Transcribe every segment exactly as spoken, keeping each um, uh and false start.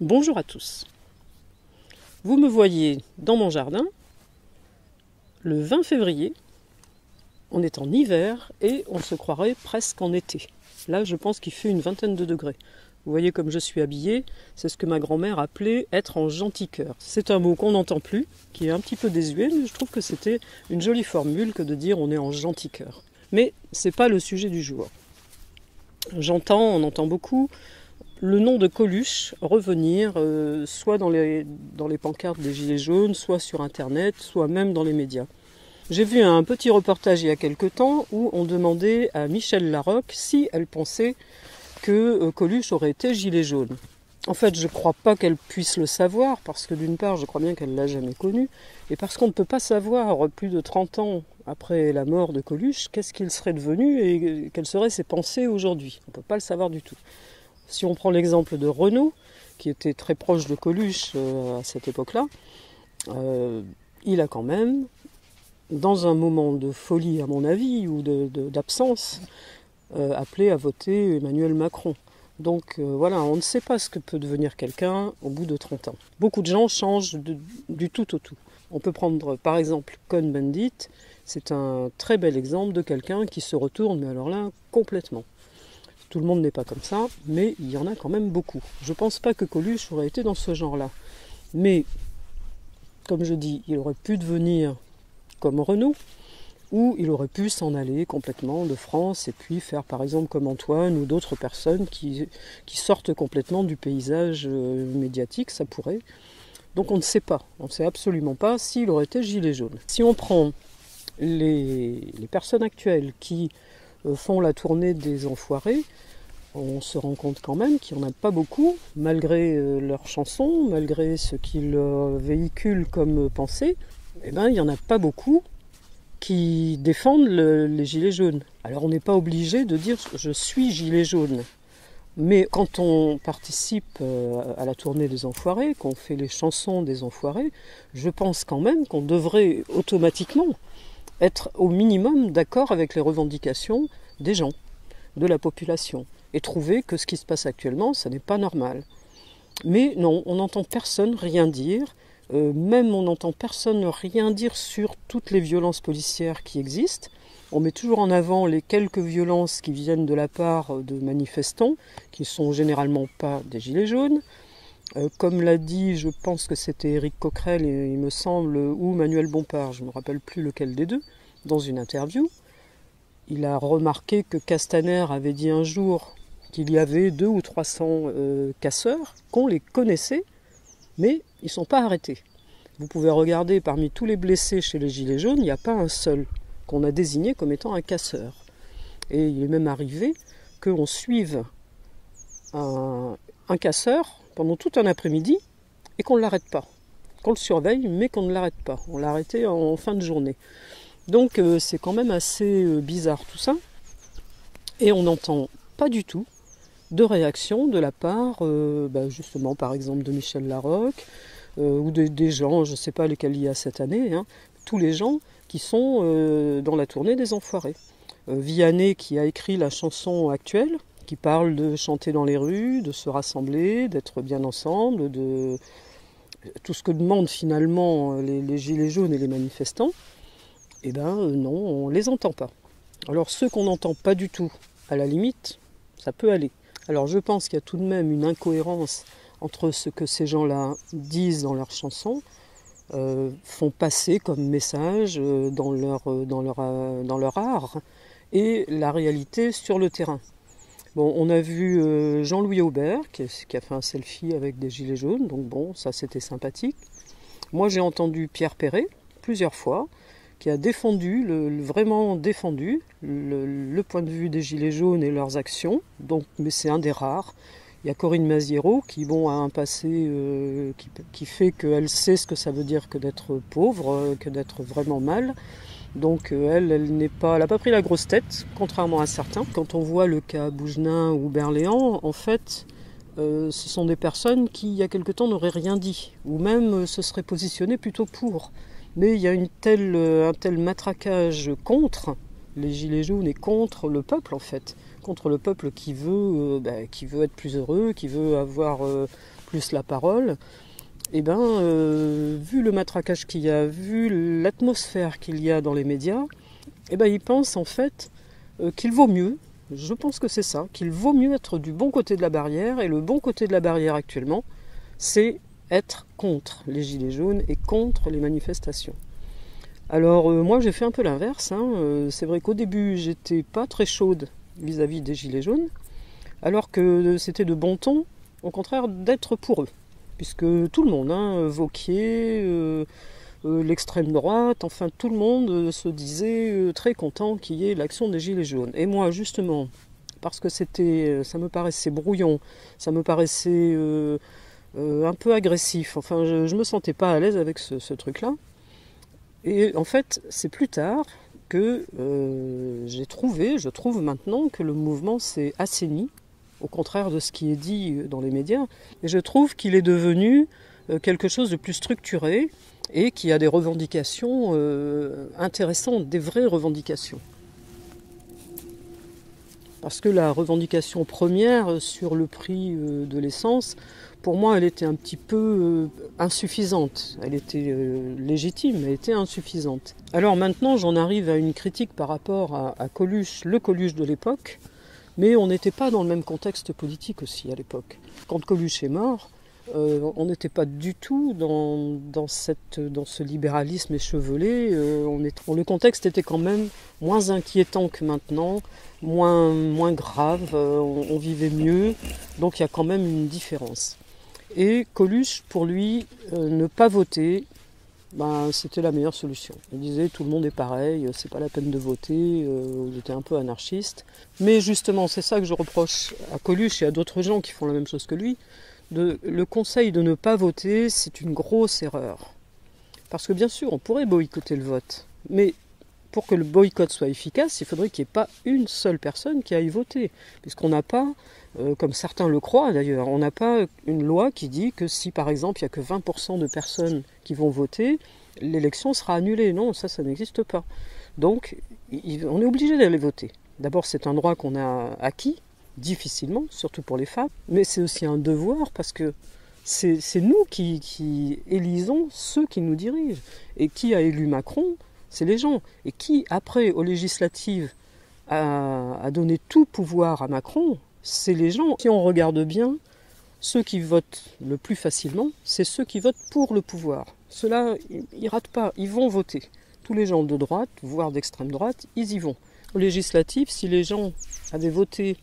Bonjour à tous. Vous me voyez dans mon jardin le vingt février. On est en hiver et on se croirait presque en été. Là, je pense qu'il fait une vingtaine de degrés. Vous voyez comme je suis habillée, c'est ce que ma grand-mère appelait être en gentil cœur. C'est un mot qu'on n'entend plus, qui est un petit peu désuet, mais je trouve que c'était une jolie formule que de dire on est en gentil cœur. Mais c'est pas le sujet du jour. J'entends, on entend beaucoup le nom de Coluche revenir euh, soit dans les, dans les pancartes des Gilets jaunes, soit sur Internet, soit même dans les médias. J'ai vu un petit reportage il y a quelque temps où on demandait à Michèle Laroque si elle pensait que Coluche aurait été Gilet jaune. En fait, je ne crois pas qu'elle puisse le savoir, parce que d'une part, je crois bien qu'elle ne l'a jamais connu, et parce qu'on ne peut pas savoir, plus de trente ans après la mort de Coluche, qu'est-ce qu'il serait devenu et quelles seraient ses pensées aujourd'hui. On ne peut pas le savoir du tout. Si on prend l'exemple de Renaud, qui était très proche de Coluche euh, à cette époque-là, euh, il a quand même, dans un moment de folie à mon avis, ou de, de, d'absence, euh, appelé à voter Emmanuel Macron. Donc euh, voilà, on ne sait pas ce que peut devenir quelqu'un au bout de trente ans. Beaucoup de gens changent de, du tout au tout. On peut prendre par exemple Cohn-Bendit, c'est un très bel exemple de quelqu'un qui se retourne, mais alors là, complètement. Tout le monde n'est pas comme ça, mais il y en a quand même beaucoup. Je ne pense pas que Coluche aurait été dans ce genre-là. Mais, comme je dis, il aurait pu devenir comme Renaud, ou il aurait pu s'en aller complètement de France et puis faire par exemple comme Antoine ou d'autres personnes qui, qui sortent complètement du paysage médiatique, ça pourrait. Donc on ne sait pas, on ne sait absolument pas s'il aurait été gilet jaune. Si on prend les, les personnes actuelles qui font la tournée des enfoirés, on se rend compte quand même qu'il n'y en a pas beaucoup, malgré leurs chansons, malgré ce qu'ils véhiculent comme pensée. Eh ben, il n'y en a pas beaucoup qui défendent le, les gilets jaunes. Alors on n'est pas obligé de dire « je suis gilet jaune ». Mais quand on participe à la tournée des enfoirés, qu'on fait les chansons des enfoirés, je pense quand même qu'on devrait automatiquement être au minimum d'accord avec les revendications des gens, de la population, et trouver que ce qui se passe actuellement, ça n'est pas normal. Mais non, on n'entend personne rien dire. Euh, même on n'entend personne rien dire sur toutes les violences policières qui existent. On met toujours en avant les quelques violences qui viennent de la part de manifestants, qui ne sont généralement pas des gilets jaunes. Euh, comme l'a dit, je pense que c'était Eric Coquerel, il me semble, ou Manuel Bompard, je ne me rappelle plus lequel des deux, dans une interview. Il a remarqué que Castaner avait dit un jour qu'il y avait deux ou trois cents euh, casseurs, qu'on les connaissait, mais ils ne sont pas arrêtés. Vous pouvez regarder, parmi tous les blessés chez les gilets jaunes, il n'y a pas un seul qu'on a désigné comme étant un casseur. Et il est même arrivé qu'on suive un, un casseur pendant tout un après-midi et qu'on ne l'arrête pas. Qu'on le surveille, mais qu'on ne l'arrête pas. On l'a arrêté en, en fin de journée. Donc euh, c'est quand même assez euh, bizarre tout ça. Et on n'entend pas du tout de réaction de la part, euh, bah justement, par exemple, de Michèle Laroque, euh, ou de, des gens, je ne sais pas lesquels il y a cette année, hein, tous les gens qui sont euh, dans la tournée des enfoirés. Euh, Vianney, qui a écrit la chanson actuelle, qui parle de chanter dans les rues, de se rassembler, d'être bien ensemble, de tout ce que demandent finalement les, les gilets jaunes et les manifestants, eh bien euh, non, on ne les entend pas. Alors ceux qu'on n'entend pas du tout, à la limite, ça peut aller. Alors je pense qu'il y a tout de même une incohérence entre ce que ces gens-là disent dans leurs chansons, euh, font passer comme message dans leur, dans, leur, dans leur art, et la réalité sur le terrain. Bon, on a vu euh, Jean-Louis Aubert qui, qui a fait un selfie avec des gilets jaunes, donc bon, ça c'était sympathique. Moi j'ai entendu Pierre Perret plusieurs fois, qui a défendu, le, le, vraiment défendu, le, le point de vue des Gilets jaunes et leurs actions, donc, mais c'est un des rares. Il y a Corinne Masiero qui bon, a un passé euh, qui, qui fait qu'elle sait ce que ça veut dire que d'être pauvre, que d'être vraiment mal. Donc elle, elle n'a pas, pas pris la grosse tête, contrairement à certains. Quand on voit le cas Bougenin ou Berléans, en fait, euh, ce sont des personnes qui, il y a quelque temps, n'auraient rien dit, ou même euh, se seraient positionnées plutôt pour. Mais il y a une telle, un tel matraquage contre les gilets jaunes et contre le peuple, en fait. Contre le peuple qui veut, euh, bah, qui veut être plus heureux, qui veut avoir euh, plus la parole, eh ben, euh, vu le matraquage qu'il y a, vu l'atmosphère qu'il y a dans les médias, eh ben, ils pensent en fait euh, qu'il vaut mieux, je pense que c'est ça, qu'il vaut mieux être du bon côté de la barrière, et le bon côté de la barrière actuellement, c'est être contre les gilets jaunes et contre les manifestations. Alors euh, moi j'ai fait un peu l'inverse, hein. euh, c'est vrai qu'au début j'étais pas très chaude vis-à-vis des gilets jaunes, alors que c'était de bon ton, au contraire, d'être pour eux, puisque tout le monde, hein, Wauquiez, euh, euh, l'extrême droite, enfin tout le monde se disait euh, très content qu'il y ait l'action des gilets jaunes. Et moi justement, parce que c'était, ça me paraissait brouillon, ça me paraissait euh, euh, un peu agressif, enfin je, je me sentais pas à l'aise avec ce, ce truc-là. Et en fait, c'est plus tard que euh, j'ai trouvé, je trouve maintenant que le mouvement s'est assaini, au contraire de ce qui est dit dans les médias, et je trouve qu'il est devenu euh, quelque chose de plus structuré et qui a des revendications euh, intéressantes, des vraies revendications. Parce que la revendication première sur le prix euh, de l'essence, pour moi, elle était un petit peu insuffisante. Elle était légitime, elle était insuffisante. Alors maintenant, j'en arrive à une critique par rapport à, à Coluche, le Coluche de l'époque, mais on n'était pas dans le même contexte politique aussi à l'époque. Quand Coluche est mort, euh, on n'était pas du tout dans, dans, cette, dans ce libéralisme échevelé. Euh, on est, on, le contexte était quand même moins inquiétant que maintenant, moins, moins grave, euh, on, on vivait mieux, donc il y a quand même une différence. Et Coluche, pour lui, euh, ne pas voter, ben, c'était la meilleure solution. Il disait tout le monde est pareil, c'est pas la peine de voter, euh, il était un peu anarchiste. Mais justement, c'est ça que je reproche à Coluche et à d'autres gens qui font la même chose que lui. De, le conseil de ne pas voter, c'est une grosse erreur. Parce que bien sûr, on pourrait boycotter le vote, mais pour que le boycott soit efficace, il faudrait qu'il n'y ait pas une seule personne qui aille voter. Puisqu'on n'a pas, euh, comme certains le croient d'ailleurs, on n'a pas une loi qui dit que si par exemple il n'y a que vingt pour cent de personnes qui vont voter, l'élection sera annulée. Non, ça, ça n'existe pas. Donc, il, on est obligé d'aller voter. D'abord, c'est un droit qu'on a acquis, difficilement, surtout pour les femmes, mais c'est aussi un devoir parce que c'est nous qui, qui élisons ceux qui nous dirigent. Et qui a élu Macron ? C'est les gens. Et qui, après, aux législatives, a, a donné tout pouvoir à Macron, c'est les gens. Si on regarde bien, ceux qui votent le plus facilement, c'est ceux qui votent pour le pouvoir. Ceux-là, ils ne ratent pas, ils vont voter. Tous les gens de droite, voire d'extrême droite, ils y vont. Aux législatives, si les gens avaient voté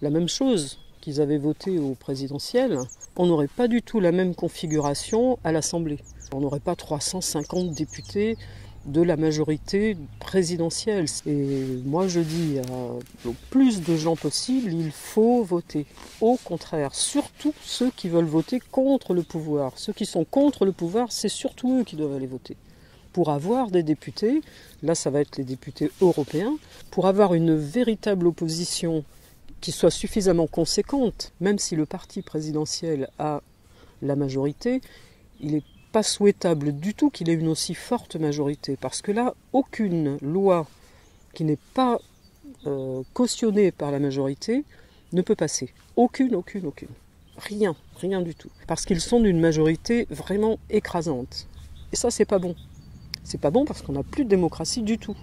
la même chose qu'ils avaient voté au présidentiel, on n'aurait pas du tout la même configuration à l'Assemblée. On n'aurait pas trois cent cinquante députés de la majorité présidentielle. Et moi je dis à, au plus de gens possible, il faut voter. Au contraire, surtout ceux qui veulent voter contre le pouvoir. Ceux qui sont contre le pouvoir, c'est surtout eux qui doivent aller voter. Pour avoir des députés, là ça va être les députés européens, pour avoir une véritable opposition qui soit suffisamment conséquente, même si le parti présidentiel a la majorité, il est pas souhaitable du tout qu'il ait une aussi forte majorité, parce que là, aucune loi qui n'est pas euh, cautionnée par la majorité ne peut passer. Aucune, aucune, aucune. Rien, rien du tout. Parce qu'ils sont d'une majorité vraiment écrasante. Et ça, c'est pas bon. C'est pas bon parce qu'on n'a plus de démocratie du tout.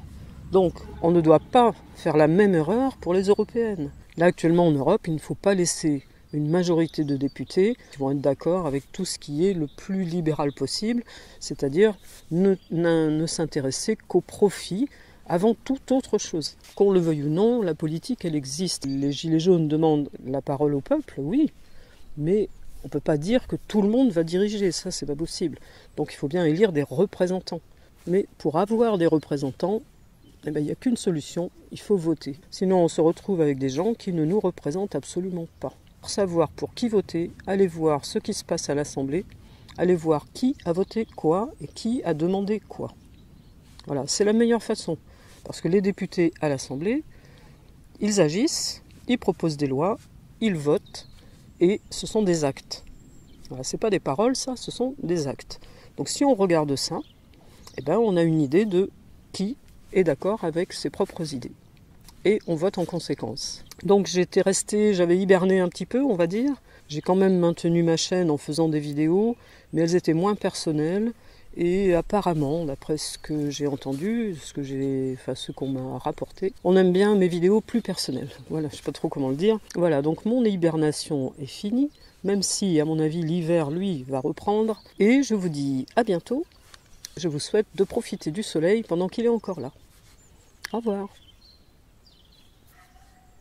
Donc, on ne doit pas faire la même erreur pour les européennes. Là, actuellement, en Europe, il ne faut pas laisser une majorité de députés qui vont être d'accord avec tout ce qui est le plus libéral possible, c'est-à-dire ne, ne, ne s'intéresser qu'au profit avant toute autre chose. Qu'on le veuille ou non, la politique, elle existe. Les Gilets jaunes demandent la parole au peuple, oui, mais on ne peut pas dire que tout le monde va diriger, ça, c'est pas possible. Donc il faut bien élire des représentants. Mais pour avoir des représentants, eh bien, il n'y a qu'une solution, il faut voter. Sinon, on se retrouve avec des gens qui ne nous représentent absolument pas. Pour savoir pour qui voter, allez voir ce qui se passe à l'Assemblée, allez voir qui a voté quoi et qui a demandé quoi. Voilà, c'est la meilleure façon. Parce que les députés à l'Assemblée, ils agissent, ils proposent des lois, ils votent, et ce sont des actes. Voilà, c'est pas des paroles, ça, ce sont des actes. Donc si on regarde ça, eh ben, on a une idée de qui est d'accord avec ses propres idées. Et on vote en conséquence. Donc j'étais restée, j'avais hiberné un petit peu, on va dire, J'ai quand même maintenu ma chaîne en faisant des vidéos, mais elles étaient moins personnelles. Et apparemment, d'après ce que j'ai entendu, ce que j'ai, enfin, ce qu'on m'a rapporté, on aime bien mes vidéos plus personnelles. Voilà, je sais pas trop comment le dire. Voilà, donc mon hibernation est finie, même si, à mon avis, l'hiver, lui, va reprendre. Et je vous dis à bientôt. Je vous souhaite de profiter du soleil pendant qu'il est encore là. Au revoir.